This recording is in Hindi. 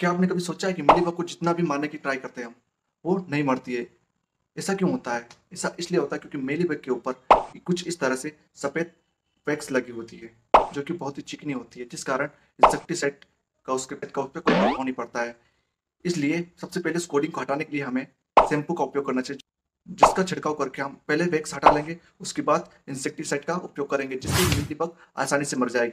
क्या आपने कभी सोचा है कि मिलीबग को जितना भी मारने की ट्राई करते हैं हम, वो नहीं मरती है? ऐसा क्यों होता है? ऐसा इसलिए होता है क्योंकि मिलीबग के ऊपर कुछ इस तरह से सफ़ेद वैक्स लगी होती है जो कि बहुत ही चिकनी होती है, जिस कारण इंसेक्टिसाइड का उसके का उस पर कोई प्रभाव नहीं पड़ता है। इसलिए सबसे पहले कोडिंग को हटाने के लिए हमें शैम्पू का उपयोग करना चाहिए, जिसका छिड़काव करके हम पहले वैक्स हटा लेंगे, उसके बाद इंसेक्टिसाइड का उपयोग करेंगे, जिससे मिलीबग आसानी से मर जाएगी।